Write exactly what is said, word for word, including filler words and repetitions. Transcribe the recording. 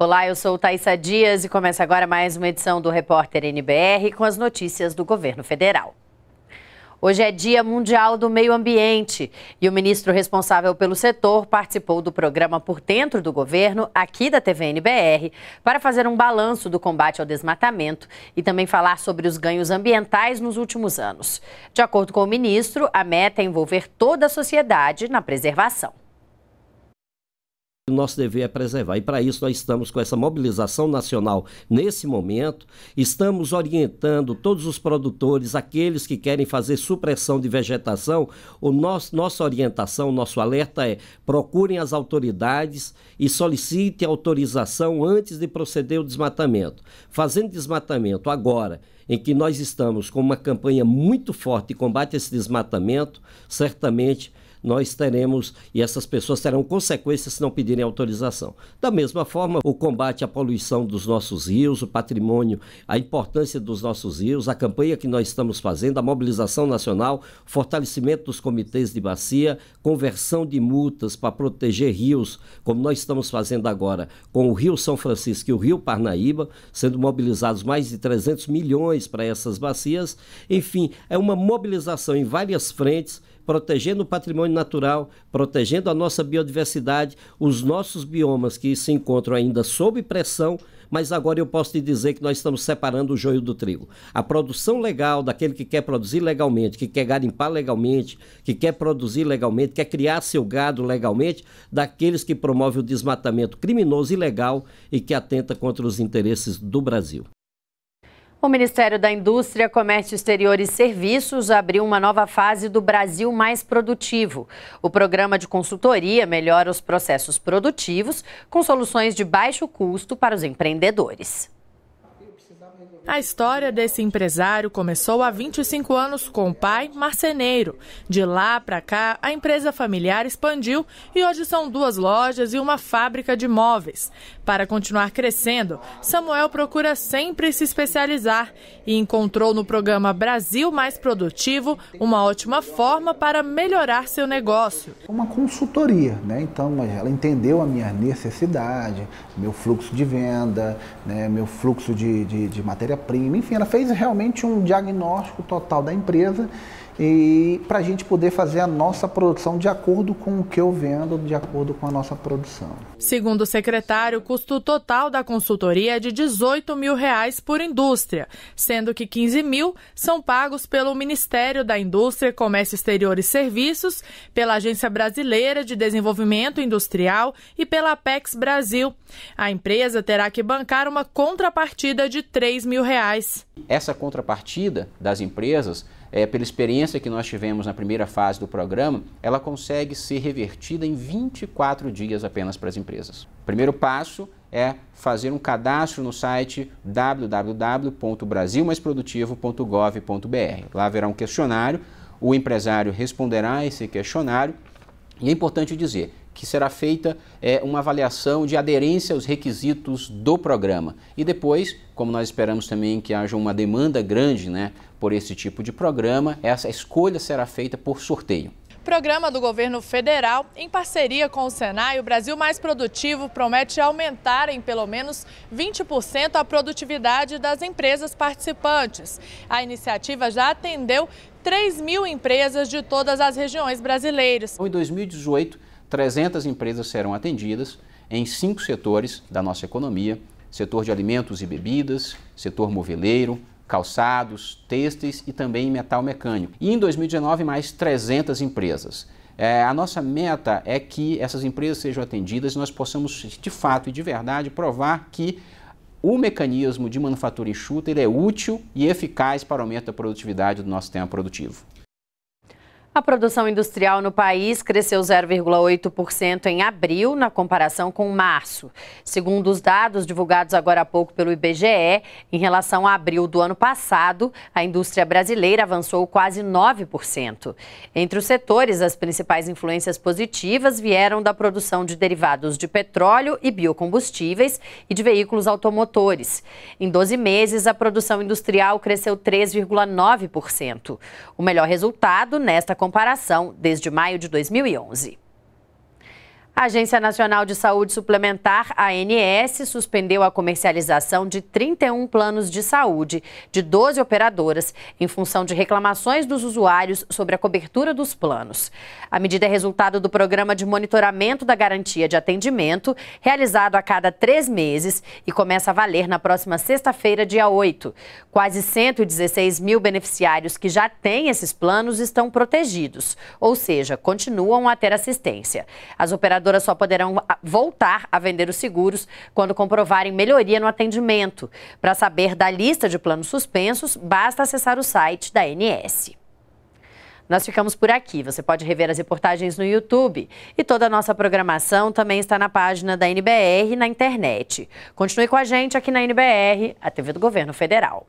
Olá, eu sou Thaissa Dias e começa agora mais uma edição do Repórter N B R com as notícias do governo federal. Hoje é Dia Mundial do Meio Ambiente e o ministro responsável pelo setor participou do programa Por Dentro do Governo, aqui da T V N B R, para fazer um balanço do combate ao desmatamento e também falar sobre os ganhos ambientais nos últimos anos. De acordo com o ministro, a meta é envolver toda a sociedade na preservação. O nosso dever é preservar e para isso nós estamos com essa mobilização nacional nesse momento, estamos orientando todos os produtores, aqueles que querem fazer supressão de vegetação, o nosso, nossa orientação, nosso alerta é procurem as autoridades e solicite autorização antes de proceder o desmatamento. Fazendo desmatamento agora, em que nós estamos com uma campanha muito forte de combate a esse desmatamento, certamente nós teremos, e essas pessoas terão consequências se não pedirem autorização. Da mesma forma, o combate à poluição dos nossos rios, o patrimônio, a importância dos nossos rios, a campanha que nós estamos fazendo, a mobilização nacional, fortalecimento dos comitês de bacia, conversão de multas para proteger rios, como nós estamos fazendo agora com o Rio São Francisco e o Rio Parnaíba, sendo mobilizados mais de trezentos milhões para essas bacias. Enfim, é uma mobilização em várias frentes, protegendo o patrimônio natural, protegendo a nossa biodiversidade, os nossos biomas que se encontram ainda sob pressão, mas agora eu posso te dizer que nós estamos separando o joio do trigo. A produção legal daquele que quer produzir legalmente, que quer garimpar legalmente, que quer produzir legalmente, quer criar seu gado legalmente, daqueles que promovem o desmatamento criminoso e ilegal e que atenta contra os interesses do Brasil. O Ministério da Indústria, Comércio Exterior e Serviços abriu uma nova fase do Brasil Mais Produtivo. O programa de consultoria melhora os processos produtivos com soluções de baixo custo para os empreendedores. A história desse empresário começou há vinte e cinco anos com o pai, marceneiro. De lá para cá, a empresa familiar expandiu e hoje são duas lojas e uma fábrica de móveis. Para continuar crescendo, Samuel procura sempre se especializar e encontrou no programa Brasil Mais Produtivo uma ótima forma para melhorar seu negócio. Uma consultoria, né? Então, ela entendeu a minha necessidade, meu fluxo de venda, né? Meu fluxo de, de, de matéria prima, enfim, ela fez realmente um diagnóstico total da empresa e para a gente poder fazer a nossa produção de acordo com o que eu vendo, de acordo com a nossa produção. Segundo o secretário, o custo total da consultoria é de dezoito mil reais por indústria, sendo que quinze mil são pagos pelo Ministério da Indústria, Comércio Exterior e Serviços, pela Agência Brasileira de Desenvolvimento Industrial e pela Apex Brasil. A empresa terá que bancar uma contrapartida de três mil reais. Essa contrapartida das empresas, É, pela experiência que nós tivemos na primeira fase do programa, ela consegue ser revertida em vinte e quatro dias apenas para as empresas. O primeiro passo é fazer um cadastro no site w w w ponto brasil mais produtivo ponto gov ponto br. Lá haverá um questionário, o empresário responderá esse questionário e é importante dizer que será feita é, uma avaliação de aderência aos requisitos do programa. E depois, como nós esperamos também que haja uma demanda grande, né, por esse tipo de programa, essa escolha será feita por sorteio. Programa do governo federal, em parceria com o Senai, o Brasil Mais Produtivo promete aumentar em pelo menos vinte por cento a produtividade das empresas participantes. A iniciativa já atendeu três mil empresas de todas as regiões brasileiras. Em dois mil e dezoito, trezentas empresas serão atendidas em cinco setores da nossa economia: setor de alimentos e bebidas, setor moveleiro, calçados, têxteis e também metal mecânico. E em dois mil e dezenove, mais trezentas empresas. É, a nossa meta é que essas empresas sejam atendidas e nós possamos, de fato e de verdade, provar que o mecanismo de manufatura enxuta ele é útil e eficaz para o aumento da produtividade do nosso sistema produtivo. A produção industrial no país cresceu zero vírgula oito por cento em abril, na comparação com março. Segundo os dados divulgados agora há pouco pelo I B G E, em relação a abril do ano passado, a indústria brasileira avançou quase nove por cento. Entre os setores, as principais influências positivas vieram da produção de derivados de petróleo e biocombustíveis e de veículos automotores. Em doze meses, a produção industrial cresceu três vírgula nove por cento. O melhor resultado nesta comparação. comparação desde maio de dois mil e onze. A Agência Nacional de Saúde Suplementar, A N S, suspendeu a comercialização de trinta e um planos de saúde de doze operadoras em função de reclamações dos usuários sobre a cobertura dos planos. A medida é resultado do Programa de Monitoramento da Garantia de Atendimento, realizado a cada três meses e começa a valer na próxima sexta-feira, dia oito. Quase cento e dezesseis mil beneficiários que já têm esses planos estão protegidos, ou seja, continuam a ter assistência. As operadoras só poderão voltar a vender os seguros quando comprovarem melhoria no atendimento. Para saber da lista de planos suspensos, basta acessar o site da A N S. Nós ficamos por aqui. Você pode rever as reportagens no YouTube. E toda a nossa programação também está na página da N B R na internet. Continue com a gente aqui na N B R, a T V do Governo Federal.